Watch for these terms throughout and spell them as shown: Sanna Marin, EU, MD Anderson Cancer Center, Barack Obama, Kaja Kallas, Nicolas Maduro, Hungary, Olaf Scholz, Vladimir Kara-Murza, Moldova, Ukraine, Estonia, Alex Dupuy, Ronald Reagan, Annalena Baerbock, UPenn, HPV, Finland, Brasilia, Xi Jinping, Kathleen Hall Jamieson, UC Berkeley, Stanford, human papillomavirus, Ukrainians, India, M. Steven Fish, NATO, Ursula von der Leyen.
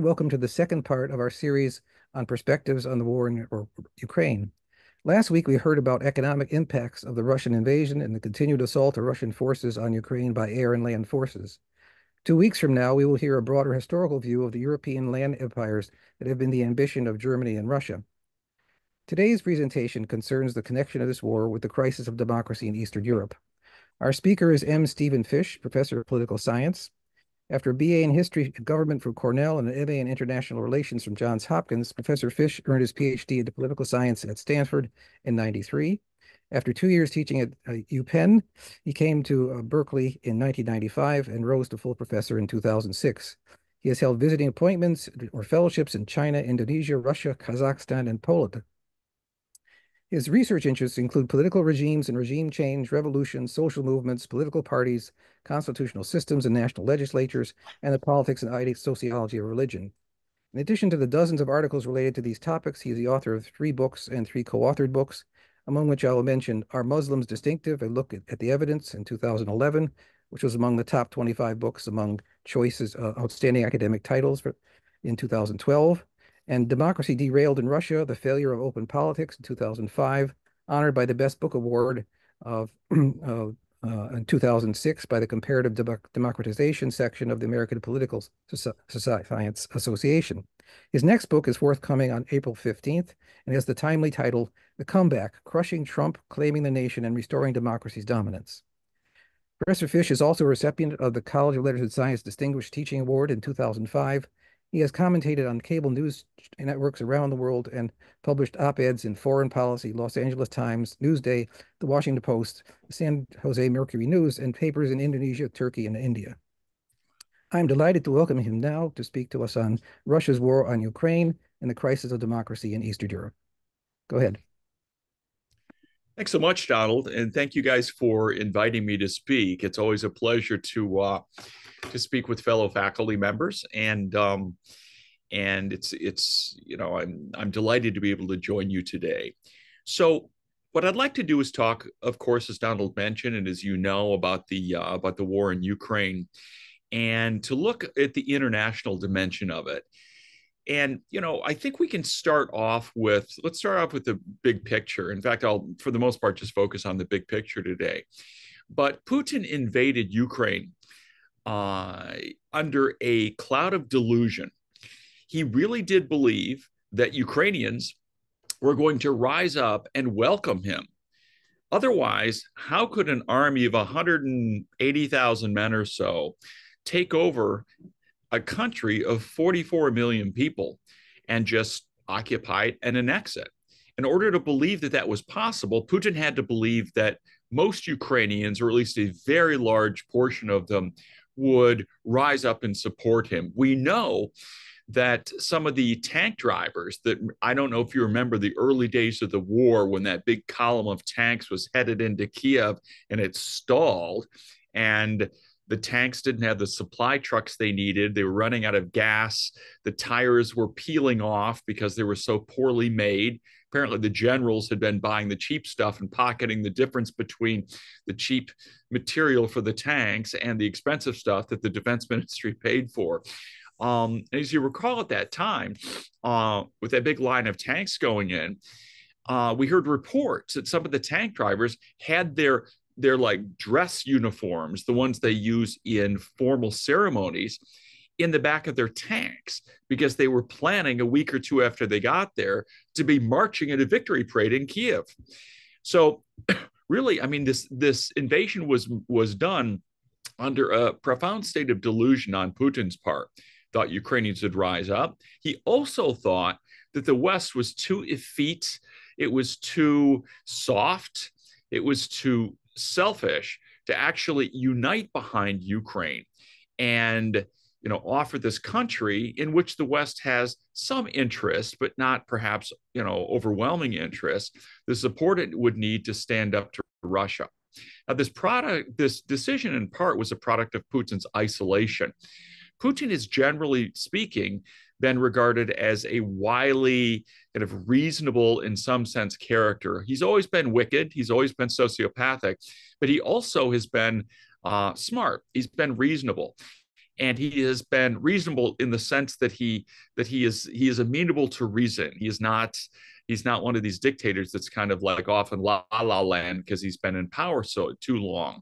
Welcome to the second part of our series on perspectives on the war in Ukraine. Last week, we heard about economic impacts of the Russian invasion and the continued assault of Russian forces on Ukraine by air and land forces. 2 weeks from now, we will hear a broader historical view of the European land empires that have been the ambition of Germany and Russia. Today's presentation concerns the connection of this war with the crisis of democracy in Eastern Europe. Our speaker is M. Steven Fish, professor of political science. After a BA in History and Government from Cornell and an MA in International Relations from Johns Hopkins, Professor Fish earned his PhD in Political Science at Stanford in 1993. After 2 years teaching at UPenn, he came to Berkeley in 1995 and rose to full professor in 2006. He has held visiting appointments or fellowships in China, Indonesia, Russia, Kazakhstan, and Poland. His research interests include political regimes and regime change, revolutions, social movements, political parties, constitutional systems and national legislatures, and the politics and sociology of religion. In addition to the dozens of articles related to these topics, he is the author of 3 books and 3 co-authored books, among which I will mention Are Muslims Distinctive? A Look at the Evidence in 2011, which was among the top 25 books among choices, outstanding academic titles in 2012. And Democracy Derailed in Russia, The Failure of Open Politics in 2005, honored by the Best Book Award of, in 2006 by the Comparative Democratization section of the American Political Science Association. His next book is forthcoming on April 15th and has the timely title, The Comeback, Crushing Trump, Claiming the Nation, and Restoring Democracy's Dominance. Professor Fish is also a recipient of the College of Letters and Science Distinguished Teaching Award in 2005. He has commentated on cable news networks around the world and published op-eds in Foreign Policy, Los Angeles Times, Newsday, The Washington Post, San Jose Mercury News, and papers in Indonesia, Turkey, and India. I'm delighted to welcome him now to speak to us on Russia's war on Ukraine and the crisis of democracy in Eastern Europe. Go ahead. Thanks so much, Donald, and thank you guys for inviting me to speak. It's always a pleasure to speak with fellow faculty members, and it's you know, I'm delighted to be able to join you today. So what I'd like to do is talk, of course, as Donald mentioned, and as you know, about the war in Ukraine, and to look at the international dimension of it. And, you know, I think we can start off with, let's start off with the big picture. In fact, I'll, for the most part, just focus on the big picture today. But Putin invaded Ukraine under a cloud of delusion. He really did believe that Ukrainians were going to rise up and welcome him. Otherwise, how could an army of 180,000 men or so take over a country of 44 million people and just occupy it and annex it? In order to believe that that was possible, Putin had to believe that most Ukrainians, or at least a very large portion of them, would rise up and support him. We know that some of the tank drivers that, I don't know if you remember the early days of the war when that big column of tanks was headed into Kiev and it stalled, and the tanks didn't have the supply trucks they needed. They were running out of gas. The tires were peeling off because they were so poorly made. Apparently, the generals had been buying the cheap stuff and pocketing the difference between the cheap material for the tanks and the expensive stuff that the defense ministry paid for. As you recall, at that time, with that big line of tanks going in, we heard reports that some of the tank drivers had their like dress uniforms, the ones they use in formal ceremonies, in the back of their tanks, because they were planning a week or two after they got there to be marching at a victory parade in Kiev. So really, I mean, this invasion was done under a profound state of delusion on Putin's part. Thought Ukrainians would rise up. He also thought that the West was too effete. It was too soft. It was too selfish to actually unite behind Ukraine and, you know, offer this country in which the West has some interest, but not perhaps, you know, overwhelming interest, the support it would need to stand up to Russia. Now, this decision in part was a product of Putin's isolation. Putin is, generally speaking, been regarded as a wily, kind of reasonable, in some sense, character. He's always been wicked. He's always been sociopathic, but he also has been smart. He's been reasonable. And he has been reasonable in the sense that he is amenable to reason. He's not one of these dictators that's kind of like off in la-la land because he's been in power so too long.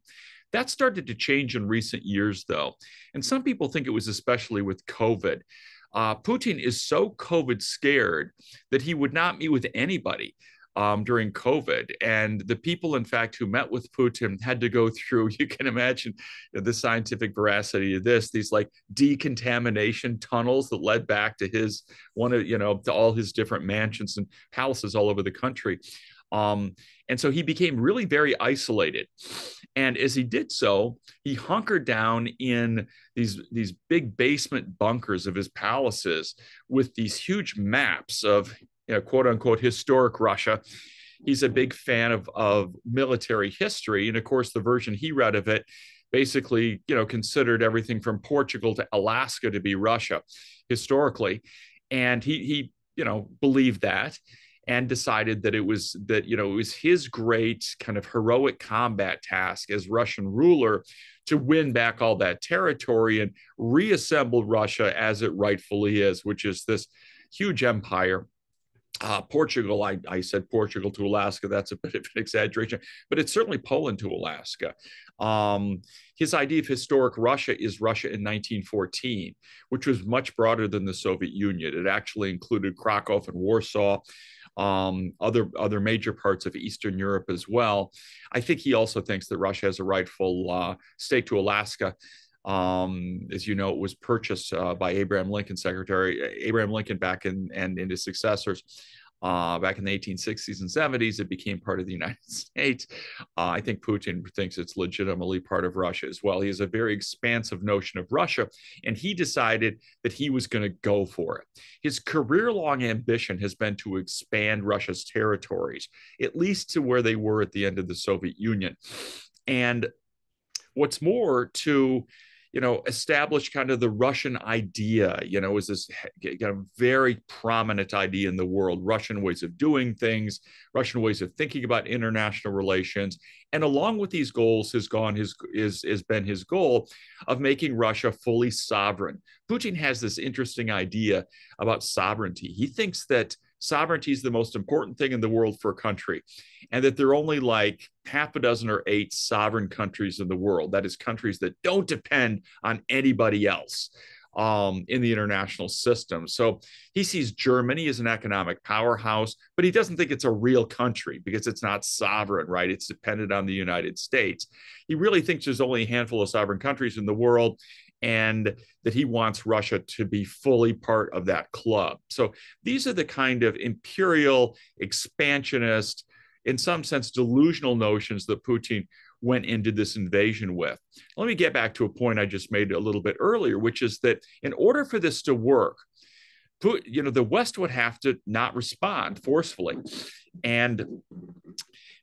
That started to change in recent years, though. And some people think it was especially with COVID. Putin is so COVID scared that he would not meet with anybody during COVID. And the people, in fact, who met with Putin had to go through, you can imagine the scientific veracity of this, these like decontamination tunnels that led back to his to all his different mansions and palaces all over the country. And so he became really very isolated. And as he did so, he hunkered down in these big basement bunkers of his palaces with these huge maps of, quote unquote, historic Russia. He's a big fan of military history. And of course, the version he read of it basically, considered everything from Portugal to Alaska to be Russia historically. And he believed that, and decided that it was his great kind of heroic combat task as Russian ruler to win back all that territory and reassemble Russia as it rightfully is, which is this huge empire. Portugal, I said Portugal to Alaska, that's a bit of an exaggeration, but it's certainly Poland to Alaska. His idea of historic Russia is Russia in 1914, which was much broader than the Soviet Union. It actually included Krakow and Warsaw, other major parts of Eastern Europe as well. I think he also thinks that Russia has a rightful stake to Alaska. As you know, it was purchased by Abraham Lincoln back in and his successors back in the 1860s and 70s. It became part of the United States. I think Putin thinks it's legitimately part of Russia as well. He has a very expansive notion of Russia, and he decided that he was going to go for it. His career-long ambition has been to expand Russia's territories, at least to where they were at the end of the Soviet Union. And what's more, to establish kind of the Russian idea, is this very prominent idea in the world, Russian ways of doing things, Russian ways of thinking about international relations. And along with these goals has been his goal of making Russia fully sovereign. Putin has this interesting idea about sovereignty. He thinks that sovereignty is the most important thing in the world for a country, and that there are only like half a dozen or 8 sovereign countries in the world. That is, countries that don't depend on anybody else in the international system. So he sees Germany as an economic powerhouse, but he doesn't think it's a real country because it's not sovereign, right? It's dependent on the United States. He really thinks there's only a handful of sovereign countries in the world, and that he wants Russia to be fully part of that club. So these are the kind of imperial, expansionist, in some sense, delusional notions that Putin went into this invasion with. Let me get back to a point I just made a little bit earlier, which is that in order for this to work, the West would have to not respond forcefully. And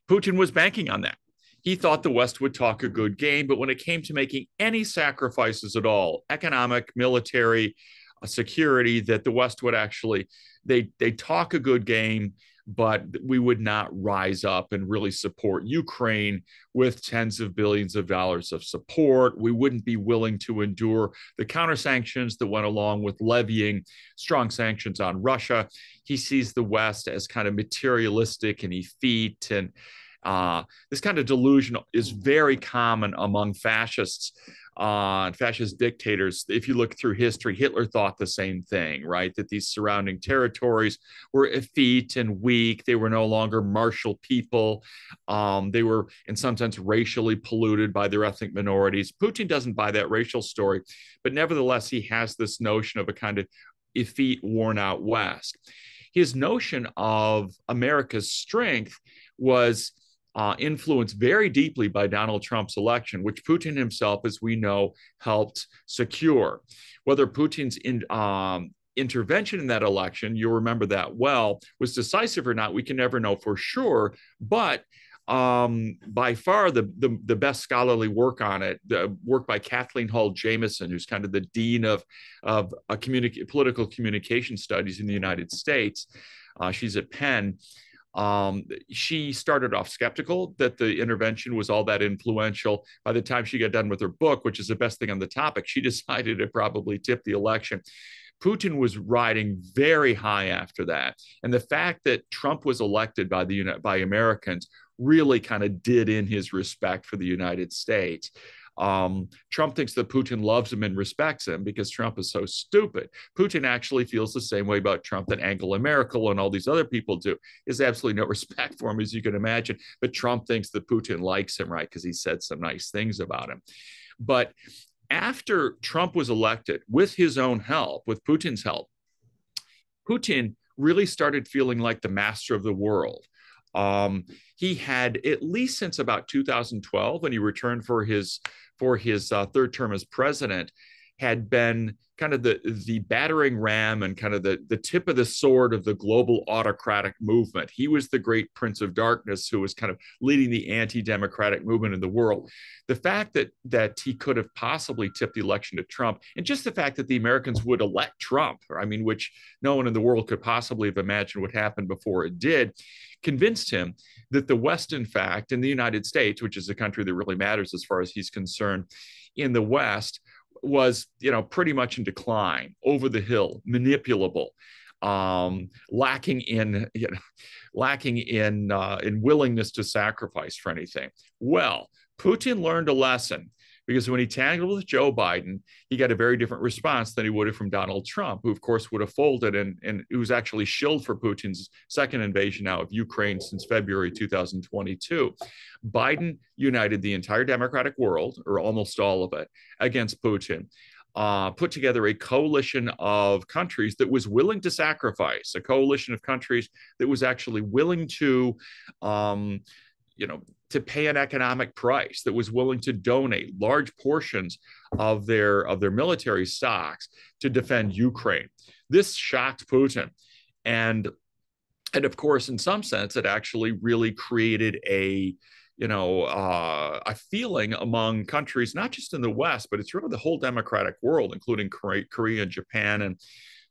Putin was banking on that. He thought the West would talk a good game, but when it came to making any sacrifices at all, economic, military, security, that the West would actually, they talk a good game, but we would not rise up and really support Ukraine with tens of billions of dollars of support. We wouldn't be willing to endure the counter sanctions that went along with levying strong sanctions on Russia. He sees the West as kind of materialistic and effete, and this kind of delusion is very common among fascists and fascist dictators. If you look through history, Hitler thought the same thing, right? That these surrounding territories were effete and weak. They were no longer martial people. They were, in some sense, racially polluted by their ethnic minorities. Putin doesn't buy that racial story, but nevertheless, he has this notion of a kind of effete, worn-out West. His notion of America's strength was influenced very deeply by Donald Trump's election, which Putin himself, as we know, helped secure. Whether Putin's intervention in that election, you'll remember that well, was decisive or not, we can never know for sure. But by far the best scholarly work on it, the work by Kathleen Hall Jamieson, who's kind of the dean of political communication studies in the United States, she's at Penn. She started off skeptical that the intervention was all that influential. By the time she got done with her book, which is the best thing on the topic, she decided it probably tipped the election. Putin was riding very high after that. And the fact that Trump was elected by Americans really kind of did in his respect for the United States. Trump thinks that Putin loves him and respects him because Trump is so stupid. Putin actually feels the same way about Trump that Angela Merkel and all these other people do. There's absolutely no respect for him, as you can imagine. But Trump thinks that Putin likes him, right, because he said some nice things about him. But after Trump was elected, with his own help, with Putin's help, Putin really started feeling like the master of the world. He had, at least since about 2012, when he returned for his third term as president, had been kind of the battering ram and kind of the tip of the sword of the global autocratic movement. He was the great prince of darkness who was kind of leading the anti-democratic movement in the world. The fact that he could have possibly tipped the election to Trump, and just the fact that the Americans would elect Trump, I mean, which no one in the world could possibly have imagined would happen before it did, convinced him that the West, in fact, and the United States, which is the country that really matters as far as he's concerned, in the West, was, you know, pretty much in decline, over the hill, manipulable, lacking in willingness to sacrifice for anything. Well, Putin learned a lesson, because when he tangled with Joe Biden, he got a very different response than he would have from Donald Trump, who of course would have folded and who's actually shilled for Putin's second invasion now of Ukraine since February 2022. Biden united the entire democratic world, or almost all of it, against Putin. Put together a coalition of countries that was willing to sacrifice, a coalition of countries that was actually willing to, to pay an economic price, that was willing to donate large portions of their military stocks to defend Ukraine. This shocked Putin. And of course, in some sense, it actually really created a feeling among countries, not just in the West, but it's really the whole democratic world, including Korea and Japan and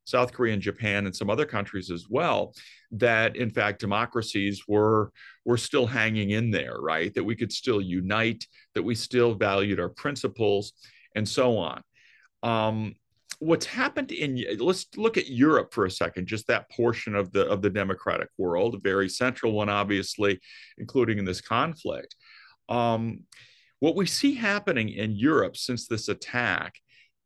South Korea and Japan and some other countries as well, that in fact democracies were still hanging in there, right? That we could still unite, that we still valued our principles, and so on. What's happened let's look at Europe for a second, just that portion of the democratic world, a very central one, obviously, including in this conflict. What we see happening in Europe since this attack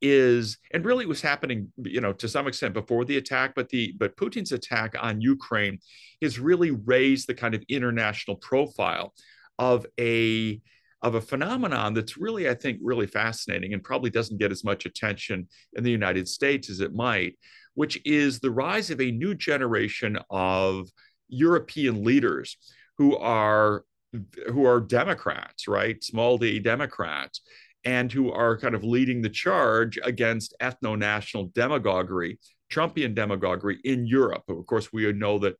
is, and really it was happening, to some extent before the attack, but Putin's attack on Ukraine has really raised the kind of international profile of a phenomenon that's really, I think, really fascinating and probably doesn't get as much attention in the United States as it might, which is the rise of a new generation of European leaders who are Democrats, right? Small D Democrats, and who are kind of leading the charge against ethno-national demagoguery, Trumpian demagoguery in Europe. Of course, we know that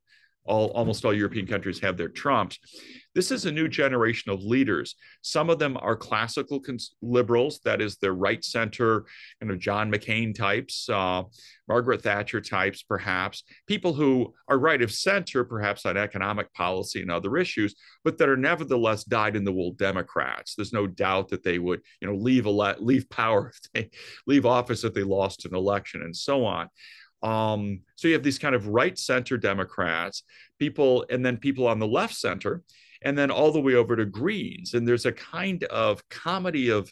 almost all European countries have their Trumps. This is a new generation of leaders. Some of them are classical liberals, that is, the right center, John McCain types, Margaret Thatcher types, perhaps, people who are right of center, perhaps on economic policy and other issues, but that are nevertheless dyed-in-the-wool Democrats. There's no doubt that they would, leave power, if they leave office if they lost an election, and so on. So you have these kind of right center Democrats, people, and then people on the left center, and then all the way over to Greens. And there's a kind of comedy of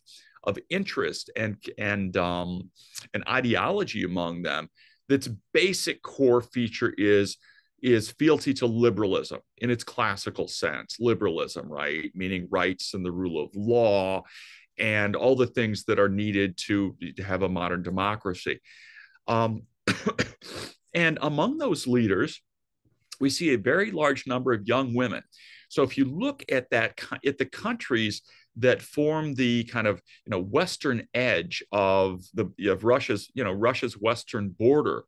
interest and ideology among them. That's basic core feature is fealty to liberalism in its classical sense, liberalism, right? Meaning rights and the rule of law and all the things that are needed to have a modern democracy. And among those leaders, we see a very large number of young women. So if you look at the countries that form the kind of western edge of Russia's Russia's western border,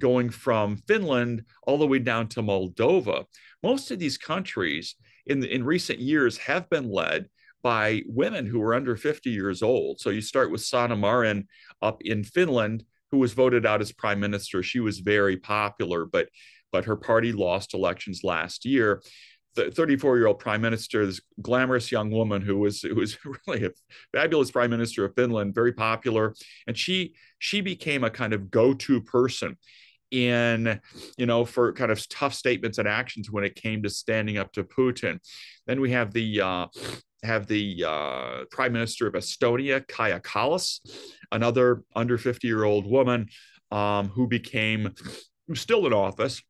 going from Finland all the way down to Moldova, most of these countries in recent years have been led by women who are under 50 years old. So you start with Sanna Marin up in Finland, who was voted out as prime minister. She was very popular, but but her party lost elections last year. The 34-year-old prime minister, this glamorous young woman who was really a fabulous prime minister of Finland, very popular, and she became a kind of go-to person in, for kind of tough statements and actions when it came to standing up to Putin. Then we have the prime minister of Estonia, Kaja Kallas, another under 50-year-old woman who's still in office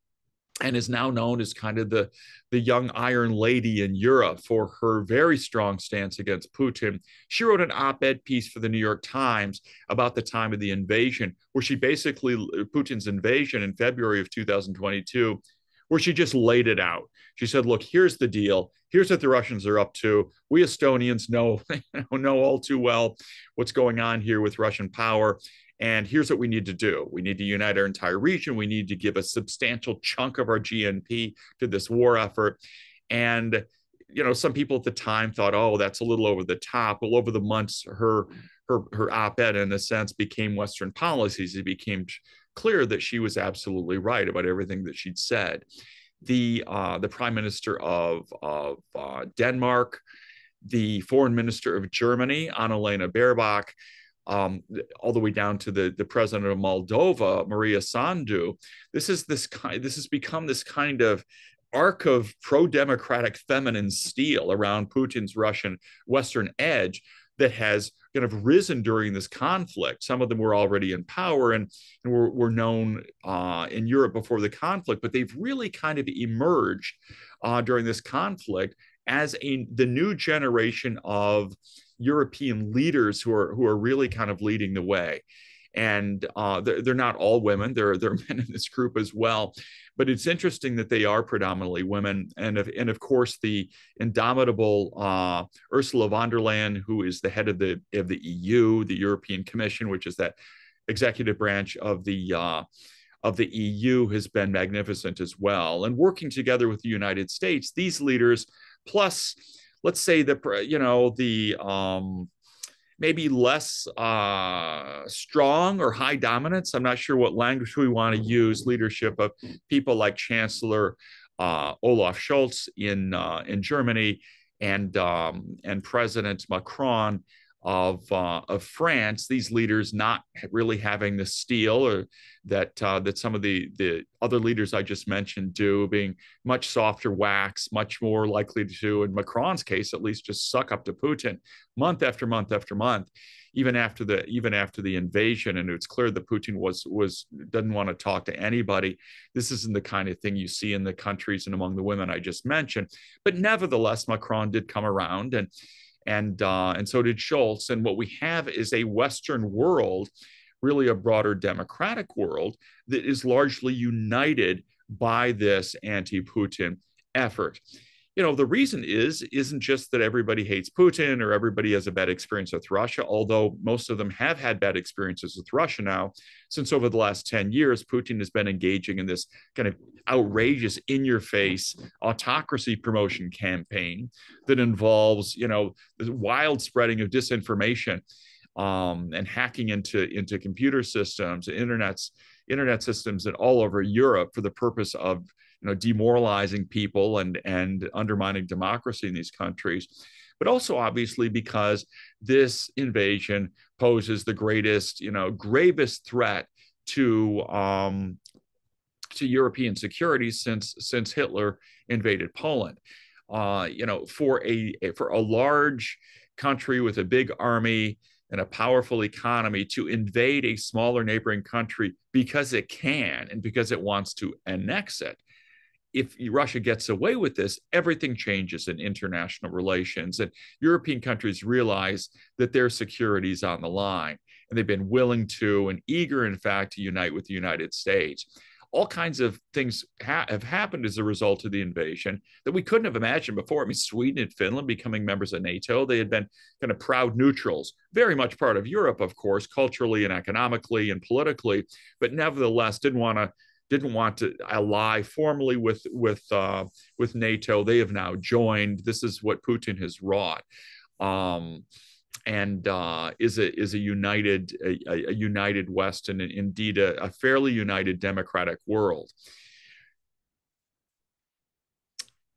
and is now known as kind of the young iron lady in Europe for her very strong stance against Putin. She wrote an op-ed piece for the New York Times about the time of the invasion, where she basically, Putin's invasion in February of 2022, where she just laid it out. She said, look, here's the deal. Here's what the Russians are up to. We Estonians know all too well what's going on here with Russian power. And here's what we need to do. We need to unite our entire region. We need to give a substantial chunk of our GNP to this war effort. And, some people at the time thought, oh, that's a little over the top. Well, over the months, her op-ed, in a sense, became Western policies. It became clear that she was absolutely right about everything that she'd said. The prime minister of Denmark, the foreign minister of Germany, Annalena Baerbock, all the way down to the president of Moldova, Maria Sandu. This has become this kind of arc of pro-democratic feminine steel around Putin's Russian Western edge that has kind of risen during this conflict. Some of them were already in power and were known in Europe before the conflict, but they've really kind of emerged during this conflict as the new generation of European leaders who are really kind of leading the way. And they're not all women. There are men in this group as well. But it's interesting that they are predominantly women. And of course, the indomitable Ursula von der Leyen, who is the head of the EU, the European Commission, which is that executive branch of the EU, has been magnificent as well. And working together with the United States, these leaders, plus, let's say, maybe less strong or high dominance, I'm not sure what language we want to use, leadership of people like Chancellor Olaf Scholz in Germany and President Macron of France. These leaders not really having the steel or that some of the other leaders I just mentioned do, being much softer wax, much more likely to, in Macron's case at least, just suck up to Putin month after month after month, even after the invasion. And it's clear that Putin doesn't want to talk to anybody. This isn't the kind of thing you see in the countries and among the women I just mentioned. But nevertheless, Macron did come around, and so did Scholz. And what we have is a Western world, really a broader democratic world, that is largely united by this anti-Putin effort. The reason isn't just that everybody hates Putin or everybody has a bad experience with Russia, although most of them have had bad experiences with Russia now, since over the last 10 years, Putin has been engaging in this kind of outrageous, in-your-face autocracy promotion campaign that involves, the wild spreading of disinformation and hacking into computer systems, internet systems, and all over Europe for the purpose of demoralizing people and undermining democracy in these countries, but also obviously because this invasion poses the greatest, gravest threat to European security since Hitler invaded Poland. For a large country with a big army and a powerful economy to invade a smaller neighboring country because it can and because it wants to annex it. If Russia gets away with this, everything changes in international relations, and European countries realize that their security is on the line, and they've been willing to and eager, in fact, to unite with the United States. All kinds of things have happened as a result of the invasion that we couldn't have imagined before. I mean, Sweden and Finland becoming members of NATO, they had been kind of proud neutrals, very much part of Europe, of course, culturally and economically and politically, but nevertheless didn't want to ally formally with NATO. They have now joined. This is what Putin has wrought, and is a united West and indeed a fairly united democratic world.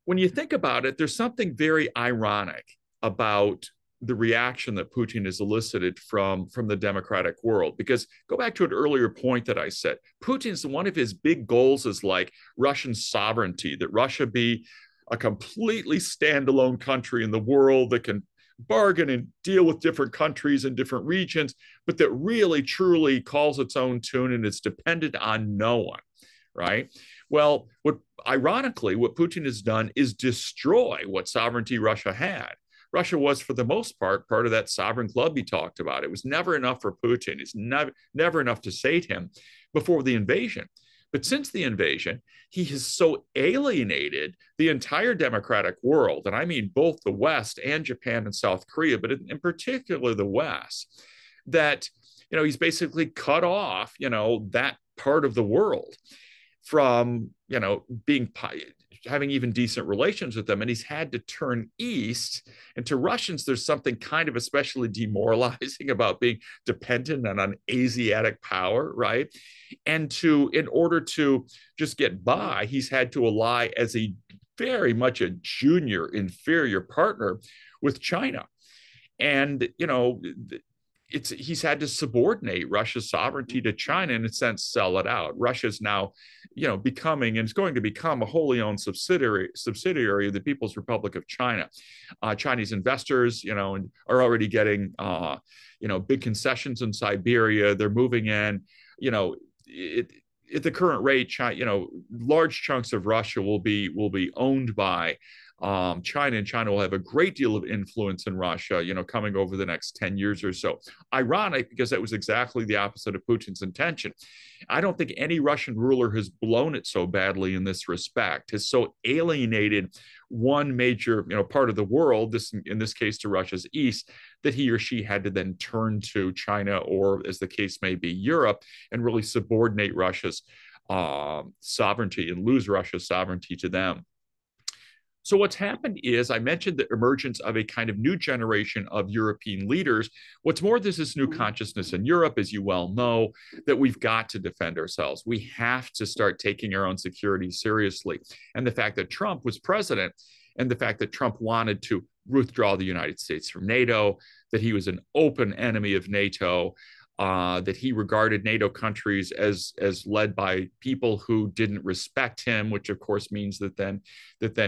when you think about it, there's something very ironic about the reaction that Putin has elicited from the democratic world. Because go back to an earlier point that I said, Putin's one of his big goals is like Russian sovereignty, that Russia be a completely standalone country in the world that can bargain and deal with different countries and different regions, but that really truly calls its own tune and it's dependent on no one, right? Well, ironically, what Putin has done is destroy what sovereignty Russia had. Russia was, for the most part, part of that sovereign club he talked about. It was never enough for Putin. It's never enough to sate him before the invasion. But since the invasion, he has so alienated the entire democratic world, and I mean both the West and Japan and South Korea, but in particular the West, that, you know, he's basically cut off, you know, that part of the world from, you know, having even decent relations with them. And he's had to turn east. And to Russians, there's something kind of especially demoralizing about being dependent on an Asiatic power, right? And in order to just get by, he's had to ally as a very much a junior, inferior partner with China. And, you know, he's had to subordinate Russia's sovereignty to China, in a sense, sell it out. Russia's now, you know, become a wholly owned subsidiary of the People's Republic of China. Chinese investors, you know, are already getting, you know, big concessions in Siberia. They're moving in, you know, at the current rate, China, you know, large chunks of Russia will be owned by China, and China will have a great deal of influence in Russia, you know, coming over the next 10 years or so. Ironic, because that was exactly the opposite of Putin's intention. I don't think any Russian ruler has blown it so badly in this respect, has so alienated one major, you know, part of the world, in this case to Russia's east, that he or she had to then turn to China or, as the case may be, Europe, and really subordinate Russia's sovereignty and lose Russia's sovereignty to them. So what's happened is, I mentioned the emergence of a kind of new generation of European leaders. What's more, there's this new consciousness in Europe, as you well know, that we've got to defend ourselves. We have to start taking our own security seriously. And the fact that Trump was president, and the fact that Trump wanted to withdraw the United States from NATO, that he was an open enemy of NATO, that he regarded NATO countries as led by people who didn't respect him, which of course means that then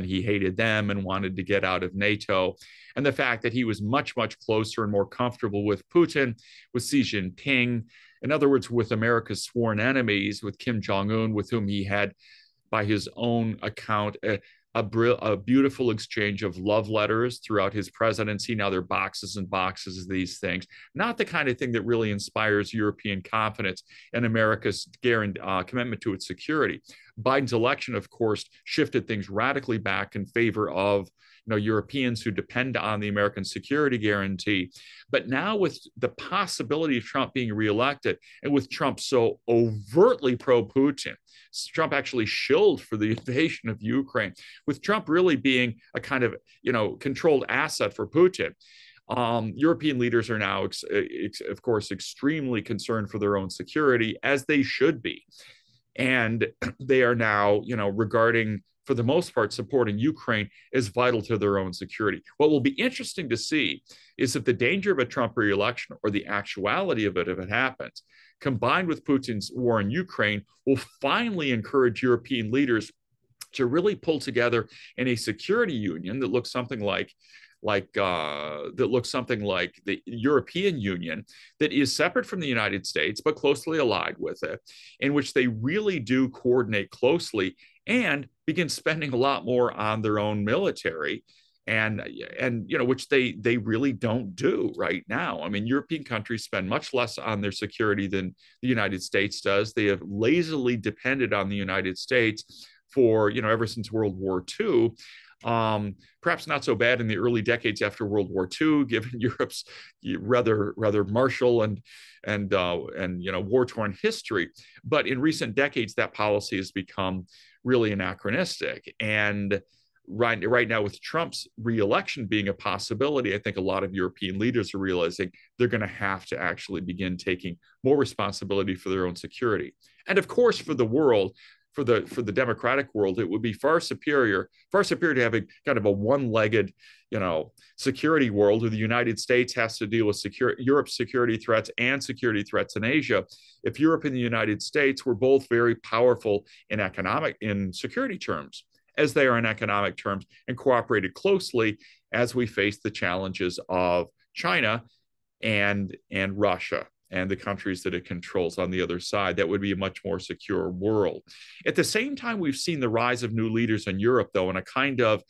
he hated them and wanted to get out of NATO. And the fact that he was much, much closer and more comfortable with Putin, with Xi Jinping, in other words, with America's sworn enemies, with Kim Jong-un, with whom he had, by his own account, a beautiful exchange of love letters throughout his presidency. Now there are boxes and boxes of these things. Not the kind of thing that really inspires European confidence and America's commitment to its security. Biden's election, of course, shifted things radically back in favor of, you know, Europeans who depend on the American security guarantee. But now with the possibility of Trump being reelected, and with Trump so overtly pro-Putin, Trump actually shilled for the invasion of Ukraine, with Trump really being a kind of, you know, controlled asset for Putin. European leaders are now, of course, extremely concerned for their own security, as they should be. And they are now, you know, regarding, for the most part, supporting Ukraine as vital to their own security. What will be interesting to see is if the danger of a Trump re-election, or the actuality of it if it happens, combined with Putin's war in Ukraine, will finally encourage European leaders to really pull together in a security union that looks something like the European Union, that is separate from the United States but closely allied with it, in which they really do coordinate closely and begin spending a lot more on their own military, and you know, which they really don't do right now. I mean, European countries spend much less on their security than the United States does. They have lazily depended on the United States for, you know, ever since World War II. Perhaps not so bad in the early decades after World War II, given Europe's rather martial and you know, war-torn history. But in recent decades, that policy has become really anachronistic. And right now, with Trump's re-election being a possibility, I think a lot of European leaders are realizing they're going to have to actually begin taking more responsibility for their own security, and of course for the world. for the democratic world, it would be far superior to having kind of a one-legged, security world where the United States has to deal with Europe's security threats and security threats in Asia. If Europe and the United States were both very powerful in security terms, as they are in economic terms, and cooperated closely as we face the challenges of China and Russia and the countries that it controls on the other side, that would be a much more secure world. At the same time, we've seen the rise of new leaders in Europe, though, and a kind of,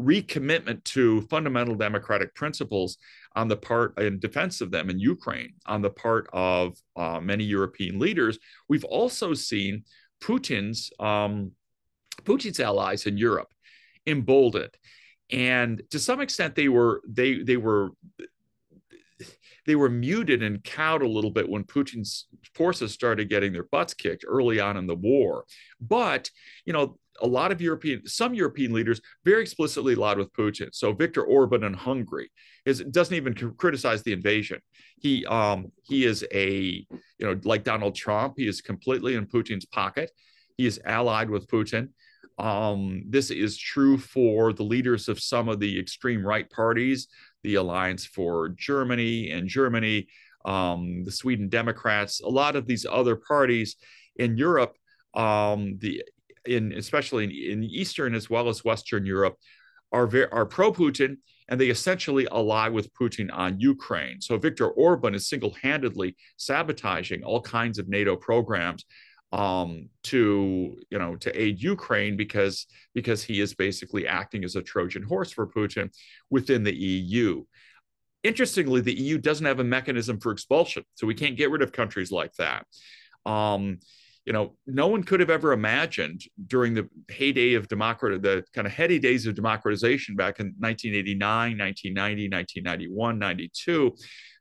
recommitment to fundamental democratic principles on the part, in defense of them in Ukraine, on the part of many European leaders. We've also seen Putin's allies in Europe emboldened, and to some extent they were muted and cowed a little bit when Putin's forces started getting their butts kicked early on in the war. But, some European leaders very explicitly allied with Putin. So Viktor Orban in Hungary doesn't even criticize the invasion. He is like Donald Trump, he is completely in Putin's pocket. He is allied with Putin. This is true for the leaders of some of the extreme right parties, the Alliance for Germany, the Sweden Democrats, a lot of these other parties in Europe, especially in Eastern as well as Western Europe, are pro-Putin, and they essentially ally with Putin on Ukraine. So Viktor Orban is single-handedly sabotaging all kinds of NATO programs to aid Ukraine because he is basically acting as a Trojan horse for Putin within the EU. Interestingly, the EU doesn't have a mechanism for expulsion, so we can't get rid of countries like that. No one could have ever imagined during the heyday of the kind of heady days of democratization back in 1989, 1990, 1991, 92,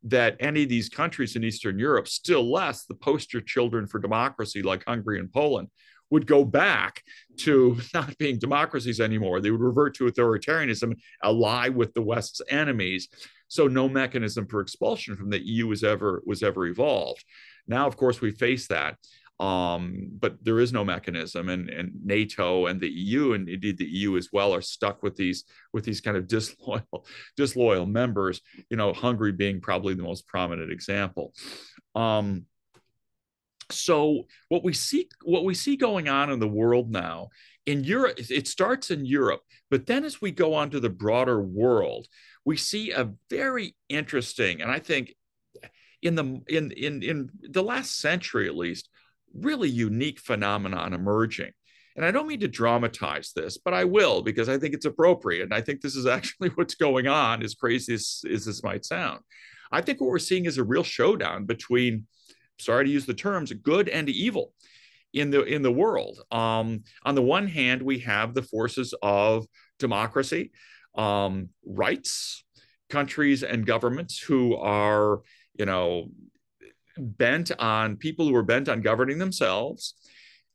that any of these countries in Eastern Europe, still less the poster children for democracy like Hungary and Poland, would go back to not being democracies anymore. They would revert to authoritarianism, ally with the West's enemies. So no mechanism for expulsion from the EU was ever evolved. Now, of course, we face that. But there is no mechanism, and NATO and the EU, and indeed the EU as well, are stuck with these kind of disloyal members, Hungary being probably the most prominent example. So what we see going on in the world now, in Europe, it starts in Europe, but then as we go on to the broader world, we see a very interesting, and I think in the last century at least, really unique phenomenon emerging. And I don't mean to dramatize this, but I will, because I think it's appropriate. And I think this is actually what's going on, as crazy as this might sound. I think what we're seeing is a real showdown between, sorry to use the terms, good and evil in the world. On the one hand, we have the forces of democracy, rights, countries and governments who are, people who are bent on governing themselves,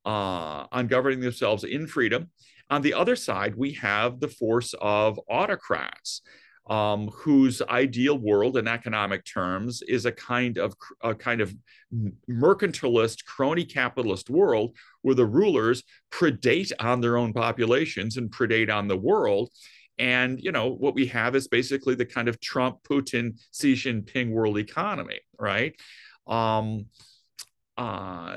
in freedom. On the other side, we have the force of autocrats, whose ideal world in economic terms is a kind of mercantilist, crony capitalist world where the rulers predate on their own populations and predate on the world. And, what we have is basically the kind of Trump, Putin, Xi Jinping world economy, right? With the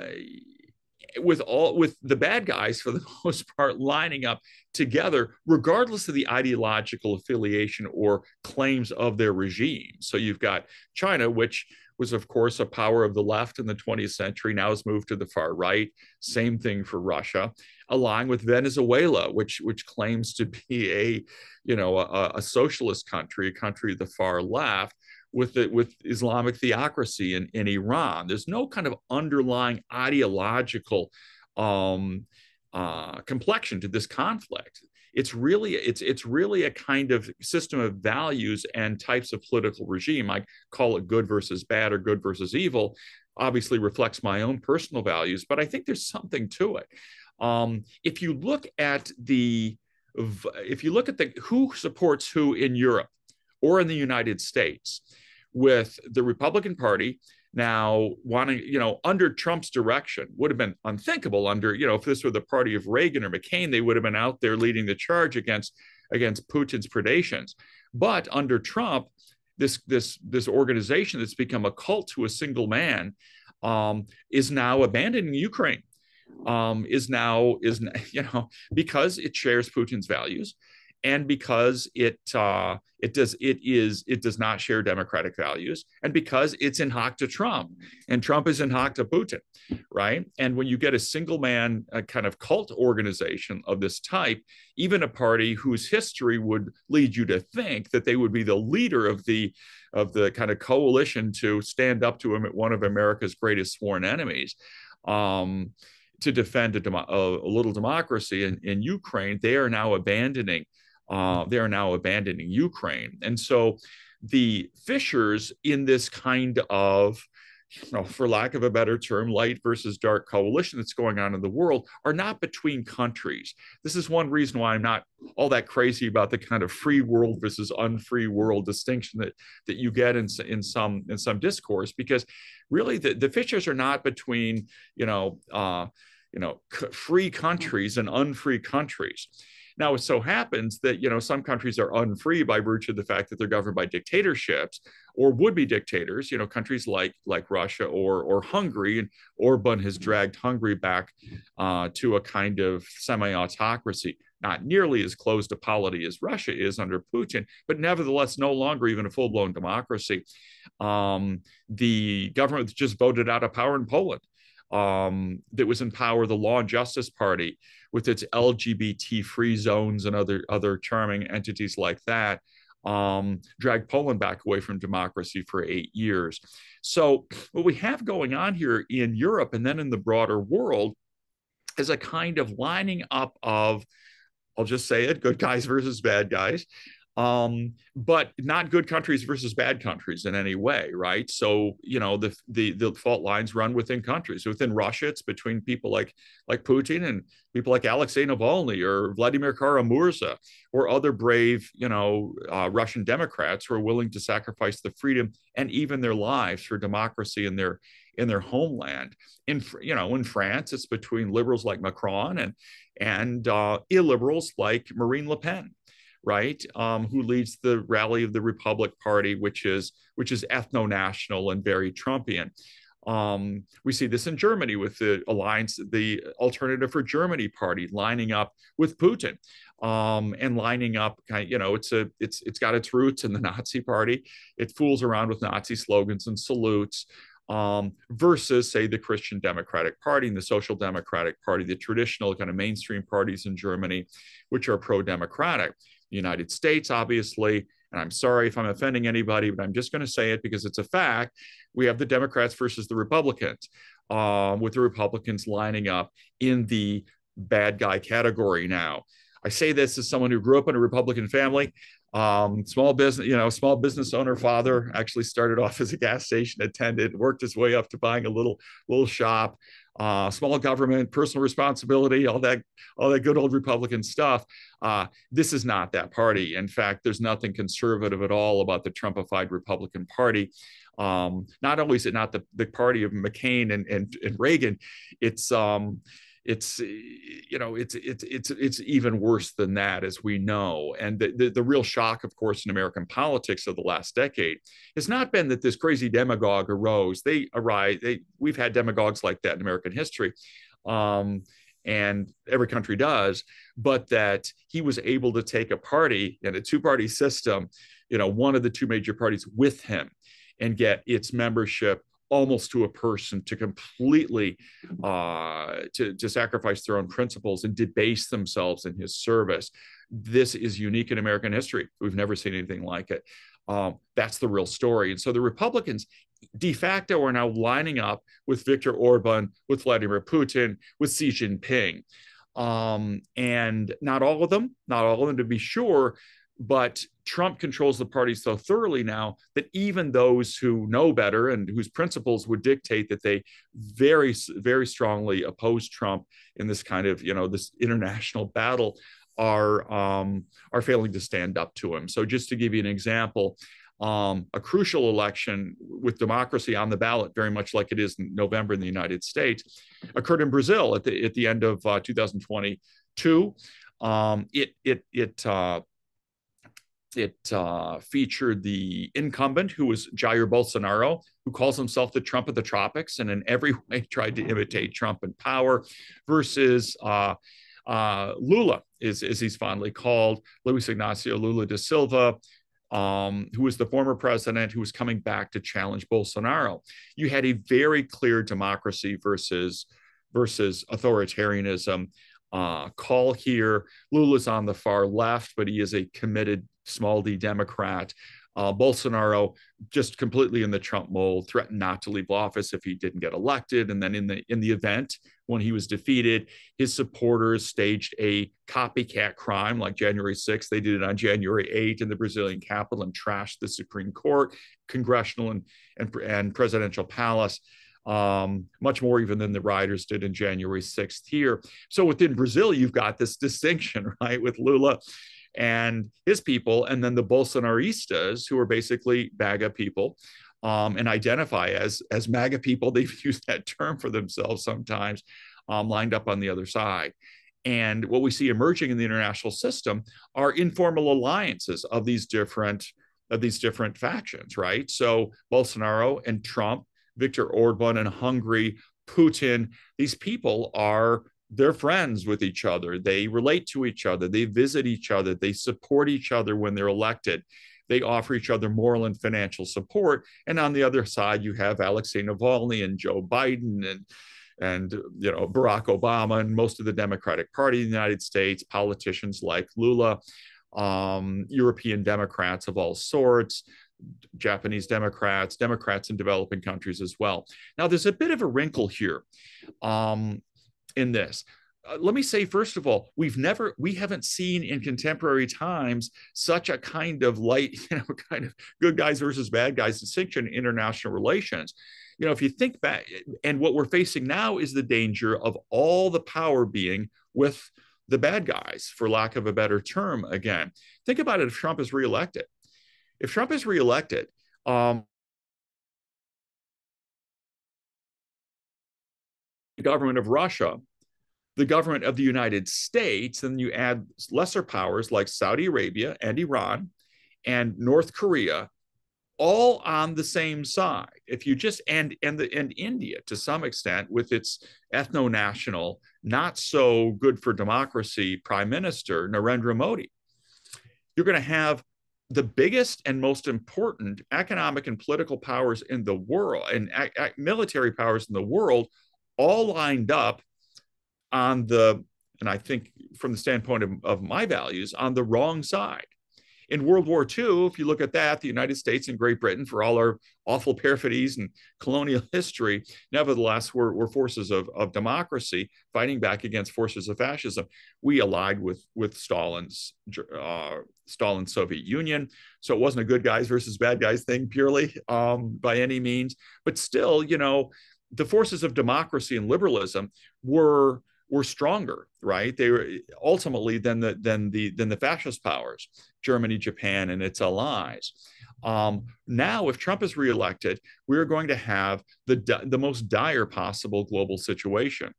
bad guys for the most part lining up together, regardless of the ideological affiliation or claims of their regime. So you've got China, which was of course a power of the left in the 20th century, now has moved to the far right. Same thing for Russia, along with Venezuela, which claims to be a socialist country, a country of the far left, with Islamic theocracy in Iran. There's no kind of underlying ideological complexion to this conflict. It's really a kind of system of values and types of political regime. I call it good versus bad or good versus evil. Obviously reflects my own personal values, but I think there's something to it. If you look at who supports who in Europe, or in the United States, with the Republican Party Now, wanting, under Trump's direction would have been unthinkable. Under, if this were the party of Reagan or McCain, they would have been out there leading the charge against Putin's predations. But under Trump, this organization that's become a cult to a single man is now abandoning Ukraine, because it shares Putin's values, and because it does not share democratic values, and because it's in hock to Trump, and Trump is in hock to Putin, right? And when you get a single man, a kind of cult organization of this type, even a party whose history would lead you to think that they would be the leader of the kind of coalition to stand up to him at one of America's greatest sworn enemies, to defend a little democracy in Ukraine, they are now abandoning. Ukraine. And so the fissures in this kind of, for lack of a better term, light versus dark coalition that's going on in the world are not between countries. This is one reason why I'm not all that crazy about the kind of free world versus unfree world distinction that you get in some discourse, because really the fissures are not between, free countries and unfree countries. Now, it so happens that, some countries are unfree by virtue of the fact that they're governed by dictatorships or would-be dictators, countries like Russia or Hungary. And Orban has dragged Hungary back to a kind of semi-autocracy, not nearly as closed to polity as Russia is under Putin, but nevertheless, no longer even a full-blown democracy. The government just voted out of power in Poland. That was in power, the Law and Justice Party, with its LGBT free zones and other charming entities like that, dragged Poland back away from democracy for 8 years. So what we have going on here in Europe and then in the broader world is a kind of lining up of, I'll just say it, good guys versus bad guys. But not good countries versus bad countries in any way, right? So, the fault lines run within countries. Within Russia, it's between people like Putin and people like Alexei Navalny or Vladimir Kara-Murza or other brave, Russian Democrats who are willing to sacrifice the freedom and even their lives for democracy in their homeland. In France, it's between liberals like Macron and illiberals like Marine Le Pen, right, who leads the rally of the Republic Party, which is ethno-national and very Trumpian. We see this in Germany with the Alternative for Germany Party lining up with Putin, and lining up, it's got its roots in the Nazi Party. It fools around with Nazi slogans and salutes, versus, say, the Christian Democratic Party and the Social Democratic Party, the traditional kind of mainstream parties in Germany, which are pro-democratic. United States, obviously, and I'm sorry if I'm offending anybody, but I'm just going to say it because it's a fact. We have the Democrats versus the Republicans, with the Republicans lining up in the bad guy category now. I say this as someone who grew up in a Republican family, small business owner father, actually started off as a gas station attendant, worked his way up to buying a little shop, small government, personal responsibility, all that good old Republican stuff. This is not that party. In fact, there's nothing conservative at all about the Trumpified Republican Party. Not only is it not the party of McCain and Reagan, it's even worse than that, as we know. And the real shock, of course, in American politics of the last decade has not been that this crazy demagogue arose. We've had demagogues like that in American history, and every country does, but that he was able to take a party in a two-party system, one of the two major parties with him, and get its membership almost to a person to completely to sacrifice their own principles and debase themselves in his service. This is unique in American history. We've never seen anything like it. That's the real story. And so the Republicans de facto are now lining up with Viktor Orban, with Vladimir Putin, with Xi Jinping. And not all of them to be sure, but Trump controls the party so thoroughly now that even those who know better and whose principles would dictate that they very, very strongly oppose Trump in this kind of, this international battle are failing to stand up to him. So just to give you an example, a crucial election with democracy on the ballot, very much like it is in November in the United States, occurred in Brazil at the end of 2022. It featured the incumbent, who was Jair Bolsonaro, who calls himself the Trump of the tropics and in every way tried to imitate Trump in power, versus Lula, as he's fondly called, Luis Ignacio Lula da Silva, who was the former president who was coming back to challenge Bolsonaro. You had a very clear democracy versus authoritarianism call here. Lula's on the far left, but he is a committed small d Democrat. Bolsonaro, just completely in the Trump mold, threatened not to leave office if he didn't get elected. And then in the event when he was defeated, his supporters staged a copycat crime like January 6th. They did it on January 8th in the Brazilian capital and trashed the Supreme Court, congressional and presidential palace. Much more even than the rioters did in January 6th here. So within Brazil, you've got this distinction, right, with Lula and his people, and then the Bolsonaristas, who are basically MAGA people and identify as MAGA people. They've used that term for themselves sometimes, lined up on the other side. And what we see emerging in the international system are informal alliances of these different factions, right? So Bolsonaro and Trump, Viktor Orban in Hungary, Putin, these people are, they're friends with each other. They relate to each other. They visit each other. They support each other when they're elected. They offer each other moral and financial support. And on the other side, you have Alexei Navalny and Joe Biden and you know, Barack Obama and most of the Democratic Party in the United States, politicians like Lula, European Democrats of all sorts, Japanese Democrats, Democrats in developing countries as well. Now, there's a bit of a wrinkle here in this. Let me say, first of all, we haven't seen in contemporary times such a kind of light, you know, kind of good guys versus bad guys distinction in international relations. You know, if you think back, and what we're facing now is the danger of all the power being with the bad guys, for lack of a better term again. Think about it if Trump is reelected. If Trump is reelected, the government of Russia, the government of the United States, and you add lesser powers like Saudi Arabia and Iran and North Korea, all on the same side. If you just and India to some extent with its ethno-national, not so good for democracy Prime Minister Narendra Modi, you're going to have the biggest and most important economic and political powers in the world and military powers in the world all lined up on the, and I think from the standpoint of my values, on the wrong side. In World War II, if you look at that, the United States and Great Britain, for all our awful perfidies and colonial history, nevertheless, were forces of democracy fighting back against forces of fascism. We allied with Stalin's Soviet Union. So it wasn't a good guys versus bad guys thing purely by any means. But still, you know, the forces of democracy and liberalism were stronger, right? They were ultimately than the fascist powers, Germany, Japan, and its allies. Now, if Trump is reelected, we're going to have the most dire possible global situation.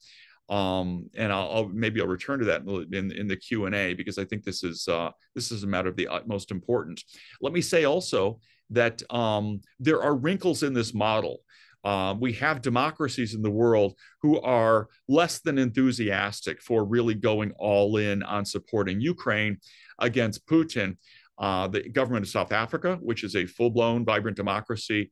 And I'll return to that in the Q&A, because I think this is a matter of the utmost importance. Let me say also that there are wrinkles in this model. We have democracies in the world who are less than enthusiastic for really going all in on supporting Ukraine against Putin. The government of South Africa, which is a full-blown, vibrant democracy.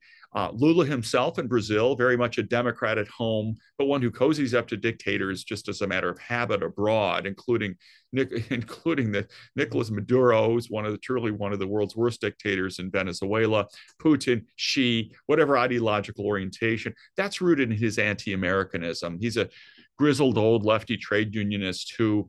Lula himself in Brazil, very much a Democrat at home, but one who cozies up to dictators just as a matter of habit abroad, including the Nicolas Maduro, who's truly one of the world's worst dictators in Venezuela, Putin, Xi, whatever ideological orientation. That's rooted in his anti-Americanism. He's a grizzled old lefty trade unionist who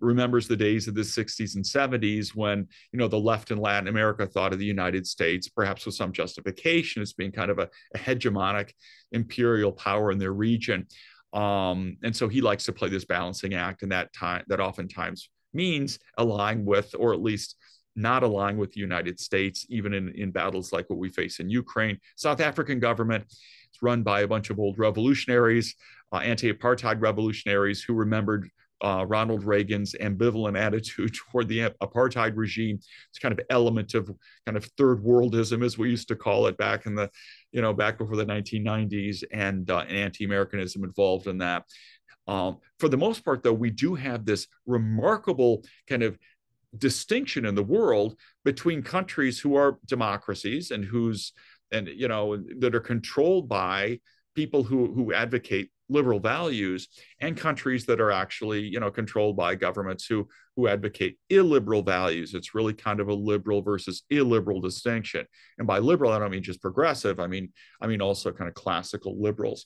remembers the days of the 60s and 70s when, you know, the left in Latin America thought of the United States, perhaps with some justification, as being kind of a hegemonic imperial power in their region. And so he likes to play this balancing act, and that oftentimes means allying with, or at least not allying with the United States, even in battles like what we face in Ukraine. South African government, it's run by a bunch of old revolutionaries, anti-apartheid revolutionaries who remembered Ronald Reagan's ambivalent attitude toward the apartheid regime. It's kind of element of kind of third worldism, as we used to call it back in the, you know, back before the 1990s, and anti-Americanism involved in that. For the most part, though, we do have this remarkable kind of distinction in the world between countries who are democracies and whose, and you know, that are controlled by people who advocate liberal values, and countries that are actually, you know, controlled by governments who advocate illiberal values. It's really kind of a liberal versus illiberal distinction. And by liberal, I don't mean just progressive. I mean also kind of classical liberals.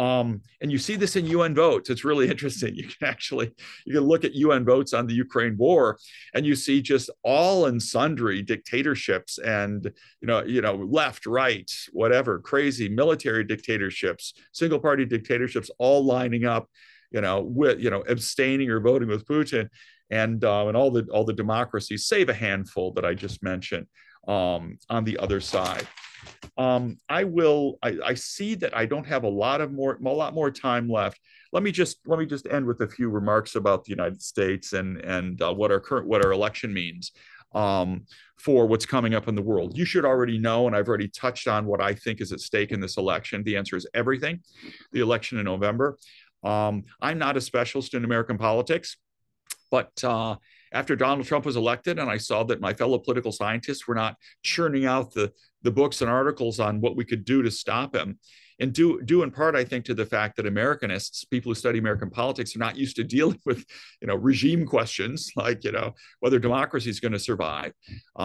And you see this in UN votes. It's really interesting. You can look at UN votes on the Ukraine war, and you see just all and sundry dictatorships, and you know, left, right, whatever, crazy military dictatorships, single party dictatorships, all lining up, you know, with, you know, abstaining or voting with Putin, and all the democracies, save a handful that I just mentioned, on the other side. I see that I don't have a lot more time left. Let me just end with a few remarks about the United States and what our election means for what's coming up in the world. You should already know, and I've already touched on what I think is at stake in this election. The answer is everything. The election in November. I'm not a specialist in American politics, but after Donald Trump was elected, and I saw that my fellow political scientists were not churning out the books and articles on what we could do to stop him, and due in part, I think, to the fact that Americanists, people who study American politics, are not used to dealing with, you know, regime questions like, you know, whether democracy is going to survive,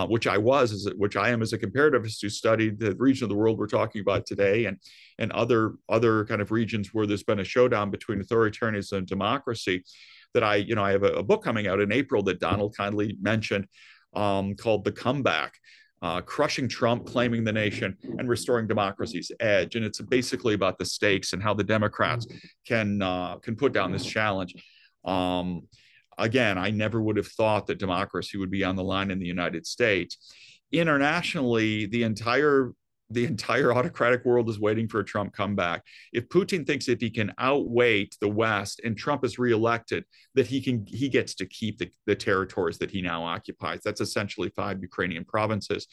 which I am as a comparativist who studied the region of the world we're talking about today, and other kind of regions where there's been a showdown between authoritarianism and democracy. That I have a book coming out in April that Donald kindly mentioned, called The Comeback, Crushing Trump, Claiming the Nation, and Restoring Democracy's Edge. And it's basically about the stakes and how the Democrats can put down this challenge. Again, I never would have thought that democracy would be on the line in the United States. Internationally, the entire autocratic world is waiting for a Trump comeback. If Putin thinks if he can outweigh the West and Trump is reelected, that he gets to keep the territories that he now occupies. That's essentially 5 Ukrainian provinces.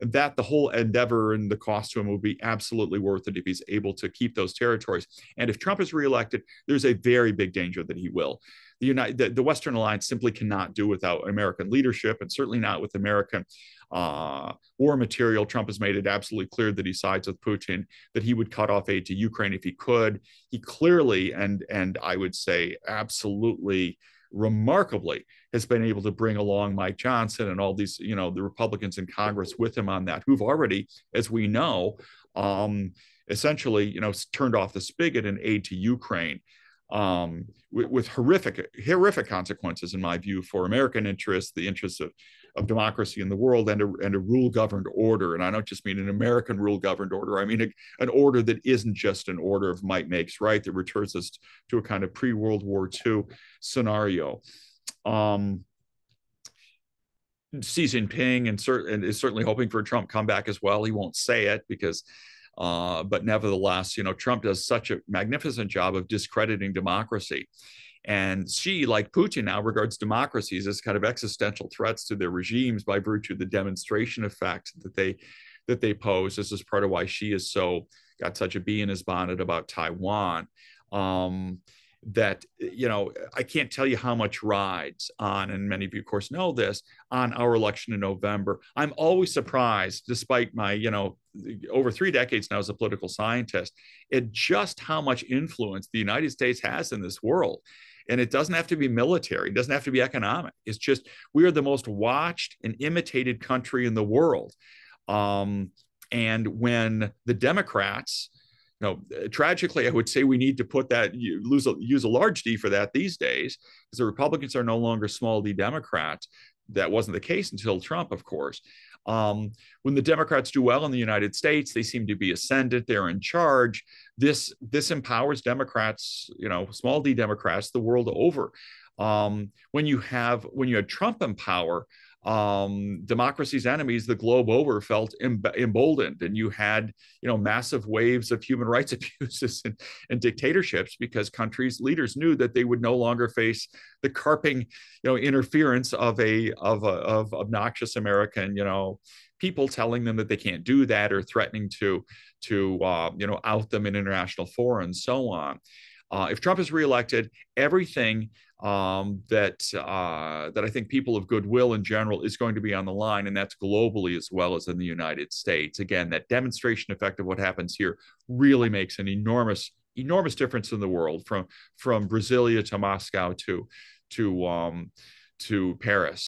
That the whole endeavor and the cost to him will be absolutely worth it if he's able to keep those territories. And if Trump is reelected, there's a very big danger that he will. The Western alliance simply cannot do without American leadership, and certainly not with American war material. Trump has made it absolutely clear that he sides with Putin, that he would cut off aid to Ukraine if he could. He clearly, and I would say absolutely remarkably, has been able to bring along Mike Johnson and all these, you know, the Republicans in Congress with him on that, who've already, as we know, essentially, you know, turned off the spigot in aid to Ukraine. With horrific consequences, in my view, for American interests, the interests of democracy in the world, and a rule-governed order. And I don't just mean an American rule-governed order. I mean an order that isn't just an order of might makes right, that returns us to a kind of pre-World War II scenario. Xi Jinping is certainly hoping for a Trump comeback as well. He won't say it because... but nevertheless, you know, Trump does such a magnificent job of discrediting democracy. And Xi, like Putin now, regards democracies as kind of existential threats to their regimes by virtue of the demonstration effect that they pose. This is part of why Xi is got such a bee in his bonnet about Taiwan. That, you know, I can't tell you how much rides on, and many of you, of course, know this, on our election in November. I'm always surprised, despite my, you know, over 3 decades now as a political scientist, at just how much influence the United States has in this world. And it doesn't have to be military. It doesn't have to be economic. It's just, we are the most watched and imitated country in the world. And when the Democrats... No, tragically, I would say we need to put that, use a large D for that these days, because the Republicans are no longer small D Democrats. That wasn't the case until Trump, of course. When the Democrats do well in the United States, they seem to be ascendant. They're in charge. This empowers Democrats, you know, small D Democrats, the world over. When you had Trump in power, democracy's enemies the globe over felt emboldened, and you had, you know, massive waves of human rights abuses and dictatorships because countries' leaders knew that they would no longer face the carping, you know, interference of obnoxious American, you know, people telling them that they can't do that or threatening to you know, out them in international fora and so on. If Trump is reelected, everything that I think people of goodwill in general is going to be on the line, and that's globally as well as in the United States. Again, that demonstration effect of what happens here really makes an enormous difference in the world, from Brasilia to Moscow to Paris.